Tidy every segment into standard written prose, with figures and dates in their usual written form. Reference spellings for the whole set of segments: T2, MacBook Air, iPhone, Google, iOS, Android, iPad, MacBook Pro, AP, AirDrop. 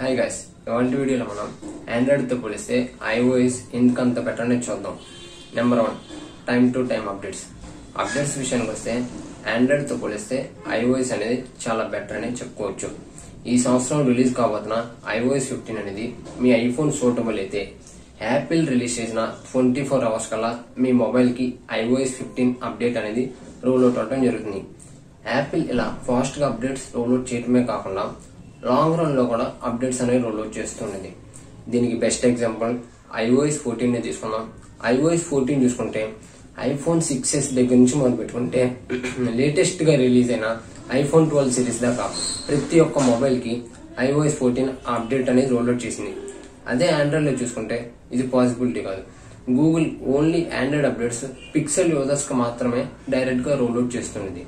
Hi guys, ఇవాల్టి వీడియోలో మనం ఆండ్రాయిడ్తో పోలిస్తే iOS ఎందుకంత బెటర్ అనేది చూద్దాం. Number 1 time to time updates విషయానికి వస్తే ఆండ్రాయిడ్తో పోలిస్తే iOS అనేది చాలా బెటర్ అని చెప్పుకోవచ్చు. ఈ సంవత్సరం రిలీజ్ కాబోతున్న iOS 15 అనేది మీ ఐఫోన్ సూటబుల్ అయితే యాపిల్ రిలీజ్ చేసిన 24 hours కల్లా మీ మొబైల్కి iOS 15 అప్డేట్ అనేది రోల్ అవుట్ అవడం జరుగుతుంది. యాపిల్ ఇలా ఫాస్ట్గా అప్డేట్స్ రోల్ అవుట్ చేయడమే కాకుండా లాంగ్ రన్ లో కూడా అప్డేట్స్ అనేవి రోల్ అవుట్ చేస్తున్నది. దీనికి బెస్ట్ ఎగ్జాంపుల్ iOS 14 తీసుకుందాం. iOS 14 చూసుకుంటే iPhone 6s దగ్గర నుంచి మొదలు పెట్టుకుంటే లేటెస్ట్ గా రిలీజ్ అయిన iPhone 12 series దాకా ప్రతి ఒక్క మొబైల్ కి iOS 14 అప్డేట్ అనేది రోల్ అవుట్ చేసింది. అదే ఆండ్రాయిడ్ లో చూసుకుంటే ఇది పాసిబిలిటీ కాదు. Google only Android updates pixel users కి మాత్రమే డైరెక్ట్ గా రోల్ అవుట్ చేస్తున్నది.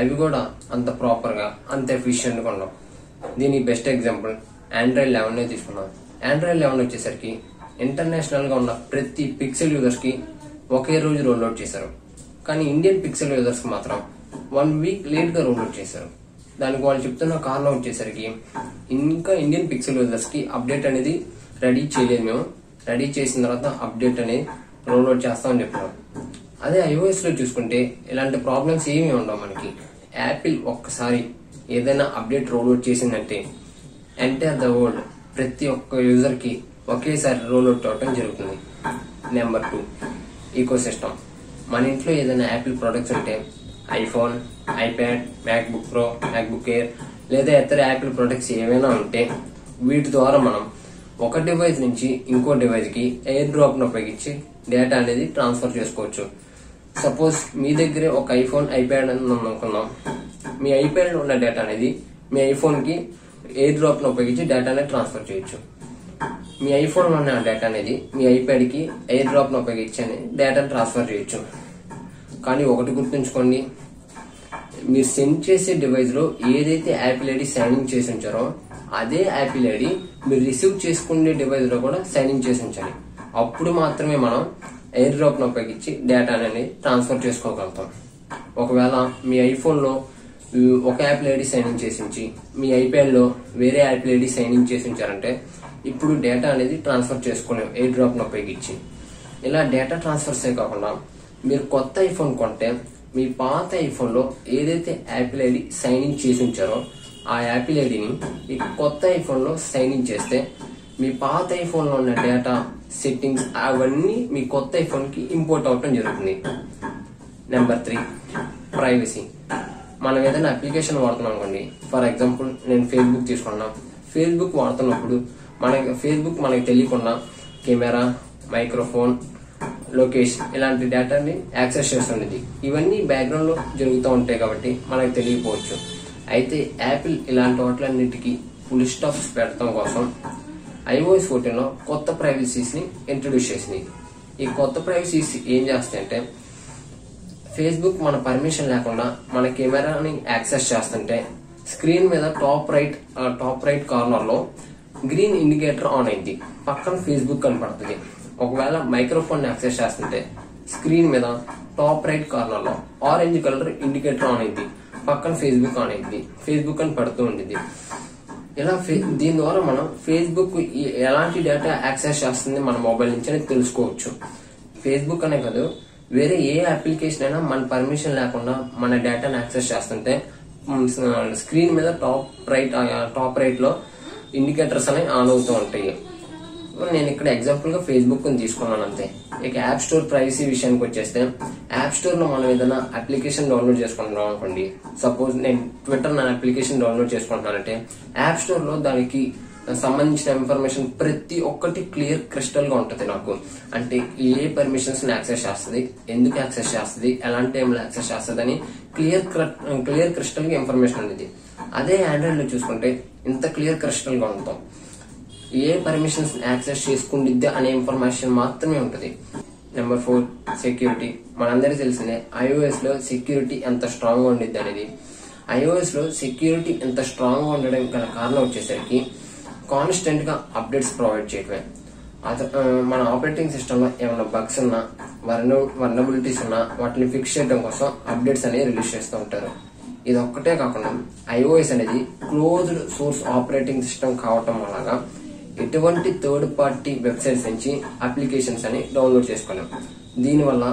అవి కూడా అంత ప్రాపర్ గా అంత ఎఫిషియెంట్ గా ఉండవు. దీనికి బెస్ట్ ఎగ్జాంపుల్ Android 11 తీసుకున్నాం. Android 11 వచ్చేసరికి ఇంటర్నేషనల్ గా ఉన్న ప్రతి పిక్సెల్ యూజర్స్ కి ఒకే రోజు రోల్ అవుట్ చేశారు. కానీ ఇండియన్ పిక్సెల్ యూజర్స్ కి మాత్రం 1 week లేట్ గా రోల్ అవుట్ చేశారు. దానికి వాళ్ళు చెప్తున్న కారణం వచ్చేసరికి ఇంకా ఇండియన్ పిక్సెల్ యూజర్స్ కి అప్డేట్ అనేది రెడీ చేయలేదు, మేము రెడీ చేసిన తర్వాత అప్డేట్ అనేది రోల్ అవుట్ చేస్తామని చెప్తున్నారు. అదే iOS లో చూసుకుంటే ఇలాంటి ప్రాబ్లమ్స్ ఏమీ ఉండవు. మనకి యాపిల్ ఒక్కసారి ఏదైనా అప్డేట్ రోల్ అవుట్ చేసిందంటే ఎంటైర్ ద వరల్డ్ ప్రతి ఒక్క యూజర్ కి ఒకేసారి రోల్ అవుట్ అవడం జరుగుతుంది. Number 2 ecosystem. మన ఇంట్లో ఏదైనా యాపిల్ ప్రొడక్ట్స్ ఉంటే iPhone, iPad, MacBook pro, MacBook air లేదా ఇతర యాపిల్ ప్రొడక్ట్స్ ఏవైనా ఉంటే వీటి ద్వారా మనం ఒక డివైస్ నుంచి ఇంకో డివైస్ కి ఎయిర్ డ్రాప్ ను ఉపయోగించి డేటా అనేది ట్రాన్స్ఫర్ చేసుకోవచ్చు. సపోజ్ మీ దగ్గరే ఒక ఐఫోన్, ఐప్యాడ్ అని అనుకుందాం. మీ ఐప్యాడ్ ఉన్న డేటా అనేది మీ ఐఫోన్ కి ఎయిర్ డ్రాప్ ను ఉపయోగించి డేటా అనేది ట్రాన్స్ఫర్ చేయొచ్చు. మీ ఐఫోన్ లో ఉన్న డేటా అనేది మీ ఐప్యాడ్ కి ఎయిర్ డ్రాప్ ను ఉపయోగించి డేటాను ట్రాన్స్ఫర్ చేయొచ్చు. కానీ ఒకటి గుర్తుంచుకోండి, మీరు సెండ్ చేసే డివైస్ లో ఏదైతే యాపిల్ ఐడి సైన్ చేసి ఉంచారో అదే యాపిల్ ఐడి మీరు రిసీవ్ చేసుకునే డివైస్ లో కూడా సైన్ చేసి ఉంచాలి. అప్పుడు మాత్రమే మనం ఎయిర్ డ్రాప్ ను ఉపయోగించి డేటా అనేది ట్రాన్స్ఫర్ చేసుకోగలుగుతాం. ఒకవేళ మీ ఐఫోన్ లో ఒక యాపిల్ ఐడి సైన్ ఇన్ చేసి మీ ఐప్యాడ్ లో వేరే యాపిల్ ఐడి సైన్ ఇన్ చేసి ఉంచారంటే ఇప్పుడు డేటా అనేది ట్రాన్స్ఫర్ చేసుకోలేము ఎయిర్ డ్రాప్ ను ఉపయోగించి. ఇలా డేటా ట్రాన్స్ఫర్స్ కాకుండా మీరు కొత్త ఐఫోన్ కొంటే మీ పాత ఐఫోన్ లో ఏదైతే యాపిల్ ఐడి సైన్ ఇన్ చేసి ఉంచారో ఆ యాపిల్ ఐడిని ఈ కొత్త ఐఫోన్ లో సైన్ ఇన్ చేస్తే మీ పాత ఐఫోన్ లో ఉన్న డేటా, సెట్టింగ్స్ అవన్నీ మీ కొత్త ఐఫోన్ కి ఇంపోర్ట్ అవటం జరుగుతుంది. Number 3 privacy. మనం ఏదైనా అప్లికేషన్ వాడుతున్నాం అనుకోండి, ఫర్ ఎగ్జాంపుల్ నేను ఫేస్బుక్ తీసుకున్నాను. ఫేస్బుక్ వాడుతున్నప్పుడు మనకి తెలియకుండా కెమెరా, మైక్రోఫోన్, లొకేషన్ ఇలాంటి డేటాని యాక్సెస్ చేస్తుండేది. ఇవన్నీ బ్యాక్గ్రౌండ్ లో జరుగుతూ ఉంటాయి కాబట్టి మనకు తెలియకపోవచ్చు. అయితే యాపిల్ ఇలాంటి వాటిలన్నిటికీ ఫుల్ స్టాప్స్ పెట్టడం కోసం iOS 14 లో కొత్త ప్రైవసీస్ ని ఇంట్రడ్యూస్ చేసింది. ఈ కొత్త ప్రైవసీస్ ఏం చేస్తాయంటే ఫేస్బుక్ మన పర్మిషన్ లేకుండా మన కెమెరాని యాక్సెస్ చేస్తుంటే స్క్రీన్ మీద టాప్ రైట్ కార్నర్ లో గ్రీన్ ఇండికేటర్ ఆన్ అయింది, పక్కన ఫేస్బుక్ కనపడుతుంది. ఒకవేళ మైక్రోఫోన్ యాక్సెస్ చేస్తుంటే స్క్రీన్ మీద టాప్ రైట్ కార్నర్ లో ఆరెంజ్ కలర్ ఇండికేటర్ ఆన్ అయింది, పక్కన ఫేస్బుక్ ఆన్ అయింది, ఫేస్బుక్ అని పడుతూ ఉండేది. ఇలా దీని ద్వారా మనం ఫేస్బుక్ ఎలాంటి డేటా యాక్సెస్ చేస్తుంది మన మొబైల్ నుంచి అని తెలుసుకోవచ్చు. ఫేస్బుక్ అనే కాదు, వేరే ఏ అప్లికేషన్ అయినా మన పర్మిషన్ లేకుండా మన డేటాను యాక్సెస్ చేస్తుంటే స్క్రీన్ మీద టాప్ రైట్ లో ఇండికేటర్స్ అనేవి ఆన్ అవుతూ ఉంటాయి. నేను ఇక్కడ ఎగ్జాంపుల్ గా ఫేస్బుక్ ని తీసుకున్నాను అంతే. ఇక యాప్ స్టోర్ ప్రైవసీ విషయానికి వచ్చేస్తే యాప్ స్టోర్ లో మనం ఏదైనా అప్లికేషన్ డౌన్లోడ్ చేసుకుంటున్నాం అనుకోండి. సపోజ్ నేను ట్విట్టర్ నా అప్లికేషన్ డౌన్లోడ్ చేసుకుంటున్నానంటే యాప్ స్టోర్ లో దానికి సంబంధించిన ఇన్ఫర్మేషన్ ప్రతి ఒక్కటి క్లియర్ క్రిస్టల్ గా ఉంటుంది. నాకు అంటే ఏ పర్మిషన్స్ యాక్సెస్ చేస్తుంది, ఎందుకు యాక్సెస్ చేస్తుంది, ఎలాంటి టైంలో యాక్సెస్ చేస్తుంది అని క్లియర్ క్రిస్టల్ గా ఇన్ఫర్మేషన్ ఉండేది. అదే ఆండ్రాయిడ్ లో చూసుకుంటే ఇంత క్లియర్ క్రిస్టల్ గా ఉంటాం, ఏ పర్మిషన్స్ యాక్సెస్ చేసుకుంటుంది అనే ఇన్ఫర్మేషన్ మాత్రమే ఉంటుంది. Number 4 security. మనందరికీ తెలిసిందే iOS లో సెక్యూరిటీ ఎంత స్ట్రాంగ్ గా ఉండిద్ది అనేది. iOS లో సెక్యూరిటీ ఎంత స్ట్రాంగ్ గా ఉండడం గల కారణం వచ్చేసరికి కాన్స్టెంట్ గా అప్డేట్స్ ప్రొవైడ్ చేయడమే. మన ఆపరేటింగ్ సిస్టమ్ లో ఏమైనా బగ్స్ ఉన్నా, వల్నరబిలిటీస్ ఉన్నా వాటిని ఫిక్స్ చేయడం కోసం అప్డేట్స్ అనేవి రిలీజ్ చేస్తూ ఉంటారు. ఇది ఒక్కటే కాకుండా iOS అనేది క్లోజ్డ్ సోర్స్ ఆపరేటింగ్ సిస్టమ్ కావటం వలన ఎటువంటి థర్డ్ పార్టీ వెబ్సైట్స్ నుంచి అప్లికేషన్స్ అని డౌన్లోడ్ చేసుకోలేం. దీనివల్ల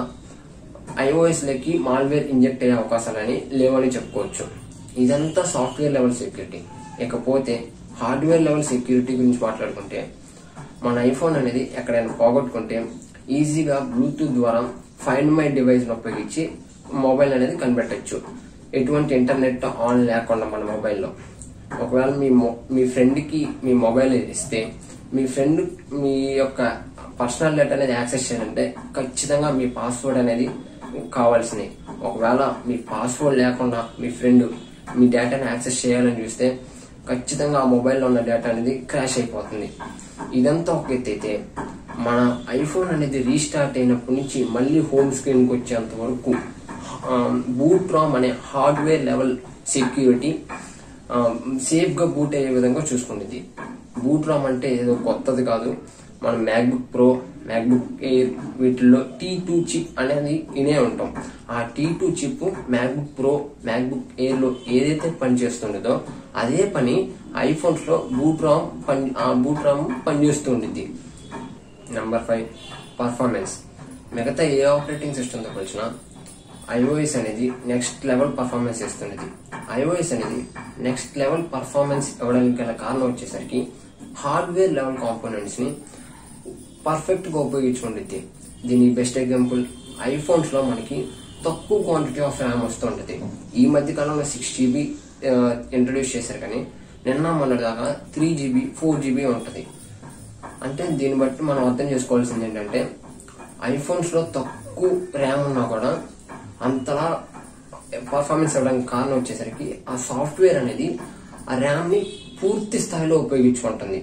iOS లోకి మాల్వేర్ ఇంజెక్ట్ అయ్యే అవకాశాలని లేవని చెప్పుకోవచ్చు. ఇదంతా సాఫ్ట్వేర్ లెవెల్ సెక్యూరిటీ. ఇకపోతే హార్డ్వేర్ లెవెల్ సెక్యూరిటీ గురించి మాట్లాడుకుంటే మన ఐఫోన్ అనేది ఎక్కడైనా పోగొట్టుకుంటే ఈజీగా బ్లూటూత్ ద్వారా ఫైండ్ మై డివైస్ ఉపయోగించి మొబైల్ అనేది కనిపెట్టచ్చు. ఎటువంటి ఇంటర్నెట్ ఆన్ లేకుండా మన మొబైల్లో ఒకవేళ మీ ఫ్రెండ్కి మీ మొబైల్ ఇస్తే మీ ఫ్రెండ్ మీ యొక్క పర్సనల్ డేటా అనేది యాక్సెస్ చేయాలంటే ఖచ్చితంగా మీ పాస్వర్డ్ అనేది కావాల్సినవి. ఒకవేళ మీ పాస్వర్డ్ లేకుండా మీ ఫ్రెండ్ మీ డేటాను యాక్సెస్ చేయాలని చూస్తే ఖచ్చితంగా ఆ మొబైల్లో ఉన్న డేటా అనేది క్రాష్ అయిపోతుంది. ఇదంతా ఒక ఎత్తు అయితే మన ఐఫోన్ అనేది రీస్టార్ట్ అయినప్పటి నుంచి మళ్ళీ హోమ్ స్క్రీన్కి వచ్చేంత వరకు బూట్ రామ్ అనే హార్డ్వేర్ లెవెల్ సెక్యూరిటీ సేఫ్గా బూట్ అయ్యే విధంగా చూసుకునేది. బూట్ రామ్ అంటే ఏదో కొత్తది కాదు. మన మ్యాక్బుక్ ప్రో, మ్యాక్బుక్ ఎయిర్ వీటిల్లో T2 చిప్ అనేది వినే ఉంటాం. ఆ T2 chip MacBook pro, MacBook ఎయిర్లో ఏదైతే పనిచేస్తుండేదో అదే పని ఐఫోన్స్లో బూట్ రామ్ పనిచేస్తూ ఉండిద్ది. Number 5 performance. మిగతా ఏ ఆపరేటింగ్ సిస్టమ్తో పోల్చినా iOS అనేది నెక్స్ట్ లెవెల్ పర్ఫార్మెన్స్ ఇస్తున్నది. iOS అనేది నెక్స్ట్ లెవెల్ పర్ఫార్మెన్స్ ఇవ్వడానికి గల కారణం వచ్చేసరికి హార్డ్వేర్ లెవెల్ కాంపోనెంట్స్ని పర్ఫెక్ట్గా ఉపయోగించుకుంటుంది. దీని బెస్ట్ ఎగ్జాంపుల్ ఐఫోన్స్లో మనకి తక్కువ క్వాంటిటీ ఆఫ్ ర్యామ్ వస్తూ ఉంటుంది. ఈ మధ్య కాలంలో 6 GB ఇంట్రడ్యూస్ చేశారు, కానీ నిన్న మొన్నటిదాకా 3 GB 4 GB ఉంటుంది. అంటే దీన్ని బట్టి మనం అర్థం చేసుకోవాల్సింది ఏంటంటే ఐఫోన్స్లో తక్కువ ర్యామ్ ఉన్నా కూడా అంతలా పర్ఫార్మెన్స్ ఇవ్వడానికి కారణం వచ్చేసరికి ఆ సాఫ్ట్వేర్ అనేది ఆ ర్యామ్ని పూర్తి స్థాయిలో ఉపయోగించుకుంటుంది.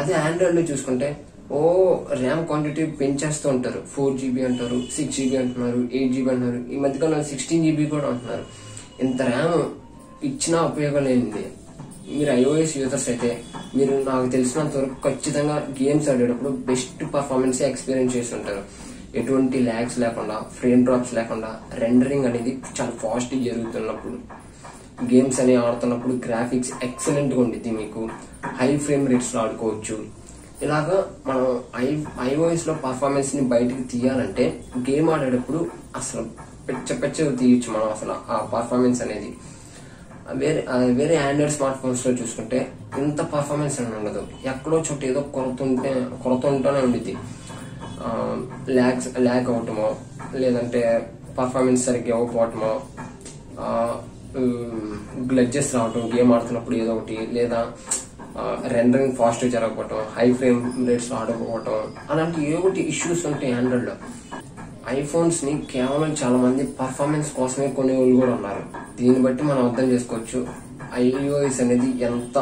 అదే ఆండ్రాయిడ్లో చూసుకుంటే ర్యామ్ క్వాంటిటీ పెంచేస్తూ ఉంటారు. 4 GB అంటారు, 6 GB అంటున్నారు, 8 GB అంటున్నారు, ఈ మధ్యకాలంలో 16 GB కూడా అంటున్నారు. ఇంత ర్యామ్ ఇచ్చినా ఉపయోగం లేనిది. మీరు iOS యూజర్స్ అయితే మీరు నాకు తెలిసినంత వరకు ఖచ్చితంగా గేమ్స్ ఆడేటప్పుడు బెస్ట్ పర్ఫార్మెన్స్ ఎక్స్పీరియన్స్ చేసి ఉంటారు. ఎటువంటి ల్యాగ్స్ లేకుండా, ఫ్రేమ్ డ్రాప్స్ లేకుండా, రెండరింగ్ అనేది చాలా ఫాస్ట్గా జరుగుతున్నప్పుడు, గేమ్స్ అనేవి ఆడుతున్నప్పుడు గ్రాఫిక్స్ ఎక్సలెంట్గా ఉండిద్ది. మీకు హై ఫ్రేమ్ రేట్స్లో ఆడుకోవచ్చు. ఇలాగా మనం iOSలో పర్ఫార్మెన్స్ని బయటకు తీయాలంటే గేమ్ ఆడేటప్పుడు అసలు పెచ్చ తీయచ్చు మనం. అసలు ఆ పర్ఫార్మెన్స్ అనేది వేరే ఆండ్రాయిడ్ స్మార్ట్ ఫోన్స్లో చూసుకుంటే ఇంత పర్ఫార్మెన్స్ అని ఉండదు. ఎక్కడో చోట ఏదో కొరత ఉంటూనే ఉండిద్ది. ల్యాగ్ అవటమో, లేదంటే పర్ఫార్మెన్స్ సరిగ్గా ఇవ్వకపోవటమో, గ్లడ్జెస్ రావటం గేమ్ ఆడుతున్నప్పుడు ఏదో ఒకటి, లేదా రెండరింగ్ ఫాస్ట్గా జరగకపోవటం, హై ఫ్రేమ్ రేట్స్లో ఆడకపోవటం, అలాంటి ఏ ఒకటి ఇష్యూస్ ఉంటాయి ఆండ్రాయిడ్లో. ఐఫోన్స్ని కేవలం చాలామంది పర్ఫార్మెన్స్ కోసమే కొనేవాళ్ళు కూడా ఉన్నారు. దీన్ని బట్టి మనం అర్థం చేసుకోవచ్చు iOS అనేది ఎంత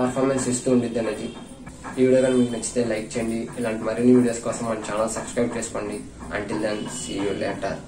పర్ఫార్మెన్స్ ఇస్తూ ఉండిద్ది అనేది. ఈ వీడియో కానీ మీకు నచ్చితే లైక్ చేయండి. ఇలాంటి మరిన్ని వీడియోస్ కోసం మన ఛానల్ సబ్స్క్రైబ్ చేసుకోండి. Until then see you later.